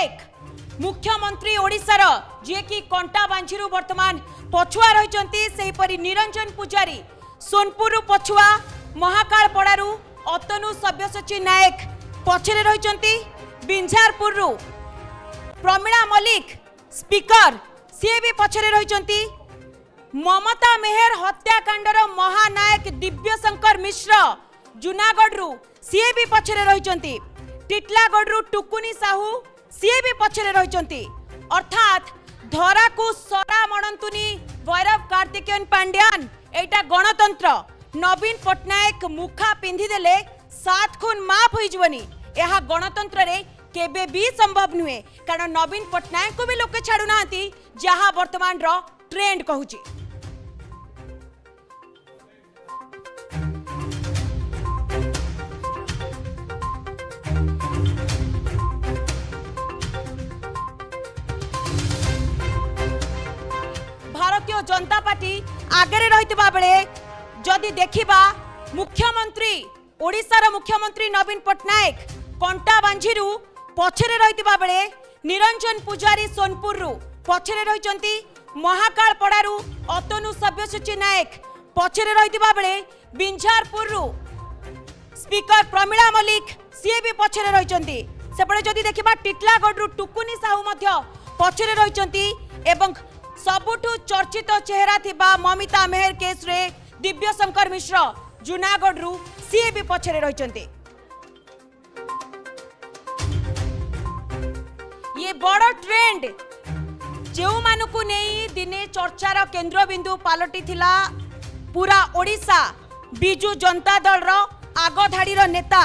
पटनायक मुख्यमंत्री ओडिशार जी की कंटा बांझी वर्तमान पछुआ रही सेहीपरी निरंजन पुजारी सोनपुर पछुआ महाकालपड़ू अतनु सब्यसाची मलिक पछरे रही बिंझारपुर प्रमिला मल्लिक स्पीकर सी भी पछरे रही ममता मेहर हत्याकांडर महानायक दिव्यशंकर मिश्र जूनागढ़ सी भी पछरे रही टिटलागढ़ टुकुनी साहू सी भी पछरे रही अर्थात धरा को सरा मणंतुनी वैरव कार्तिकेयन पांड्यान एटा गणतंत्र नवीन पटनायक मुखा पिंधिदेले सात खून माफ होइजवनी यह गणतंत्र रे केबे भी संभव नुहे कारण नवीन पटनायक को भी लोके छाड़ू नांती जहां वर्तमान रो ट्रेंड कहूची। भारतीय जनता पार्टी आगे रही बेले जदि देखा मुख्यमंत्री ओडिशार मुख्यमंत्री नवीन पटनायक कंटा बांझी पछरे रही बेले निरंजन पुजारी सोनपुर पछरे रही महाकालपड़ू अतनु सब्यसाची मलिक पछरे रही बेले बिंझारपुर स्पीकर प्रमिला मल्लिक सी भी पछरे रही सेपटे जदि देखा टिटलागढ़ टुकुनी साहू पछरे रही सबुठु चर्चित चेहरा थिबा ममता मेहर केस रे दिव्यशंकर मिश्र जूनागढ़ सी भी पछरे रही। ये बड़ ट्रेंड जो मानकू नहीं दिने चर्चार केन्द्रबिंदु पलटि थिला पूरा ओडिशा बीजु जनता दल रो आगो धाड़ी रो नेता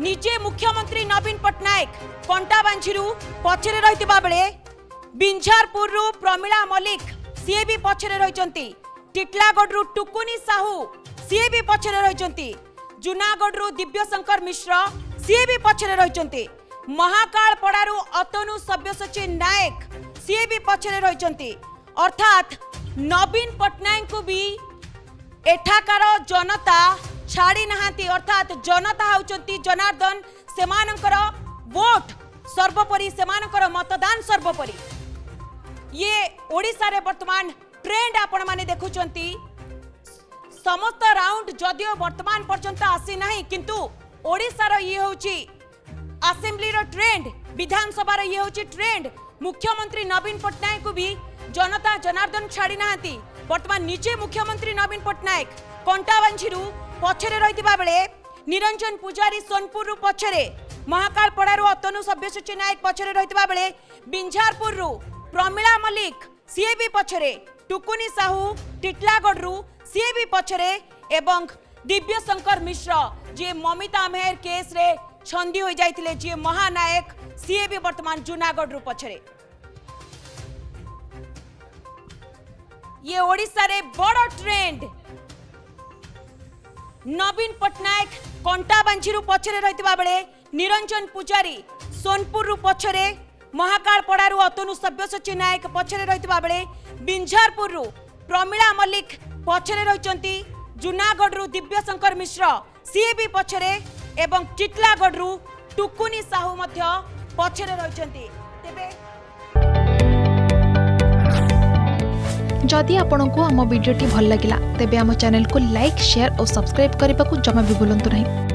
निजे मुख्यमंत्री नवीन पटनायक कंटा बांझी पछरे रही बेले बिंझारपुर प्रमिला मल्लिक सी भी पछरे रही टिटलागढ़ टुकुनी साहू सी भी पछरे रही जूनागढ़ दिव्यशंकर मिश्र सी भी पछरे रही महाकालपड़ू अतनु सब्यसाची मलिक सी भी पछरे रही अर्थात नवीन पटनायक को भी एठाकार जनता छाड़ी नहांती अर्थात जनता होचंती जनार्दन सेमानकर वोट सर्वोपरि सेमानकर मतदान सर्वोपरि ये ओडिशा रे वर्तमान ट्रेंड आपण माने देखुचंती समस्त राउंड जदियो वर्तमान पर्यंत आसी नाही किंतु ओडिशा रो ये होची असेंबली रो ट्रेंड विधानसभा रो ये होची ट्रेंड मुख्यमंत्री नवीन पटनायक को भी जनता जनार्दन छाड़ी नाहती वर्तमान निजे मुख्यमंत्री नवीन पटनायक कंटाबांझी पछरे रहितबा बेले निरंजन पुजारी सोनपुर पछरे महाकालपड़ू अतनु सब्यसाची मलिक पछरे रहितबा बेले बिंझारपुर प्रमिला मल्लिक सीए भी पछरे टुकुनी साहू टिटलागढ़ सीए भी पछरे एवं दिव्यशंकर मिश्र जी ममता मेहर केस रे छंदी हो जाइतिले जी महानायक सीए भी वर्तमान जूनागढ़ पछरे। ये ओडिशा रे बड़ ट्रेंड नवीन पटनायक कंटा बांझी पछरे रहितबा बेले निरंजन पुजारी सोनपुर पछरे महाकालपड़ू अतनु सब्यसाची मलिक पछरे रही बेले बिंझारपुर प्रमिला मल्लिक पछरे रही जूनागढ़ दिव्यशंकर मिश्र सी भी पछरे एवं टिटलागढ़ टुकुनी साहू मध्य पछरे रही। जदि आपंक आम भिडी भल लगा तेब आम चैनल को लाइक शेयर और सब्सक्राइब करने को जमा भी भूलु ना।